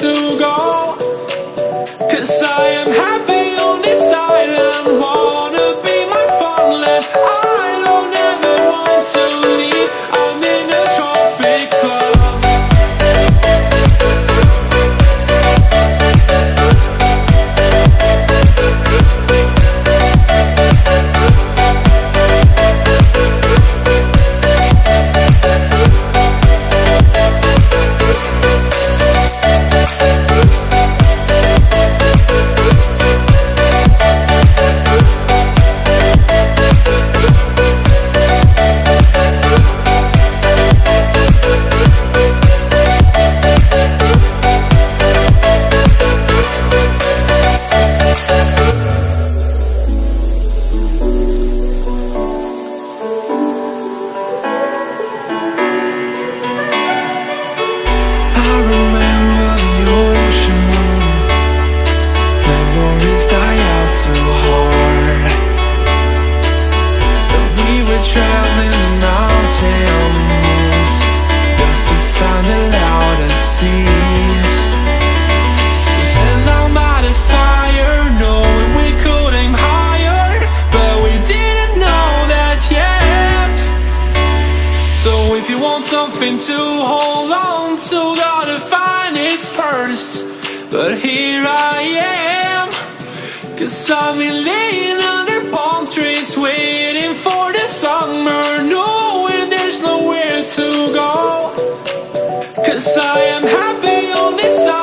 to go, 'cause I am happy on this island. Wanna be my fatherland. I don't ever want to leave. I'm in a tropic something to hold on to, gotta find it first. But here I am, 'cause I've been laying under palm trees, waiting for the summer, knowing there's nowhere to go, 'cause I am happy on this island.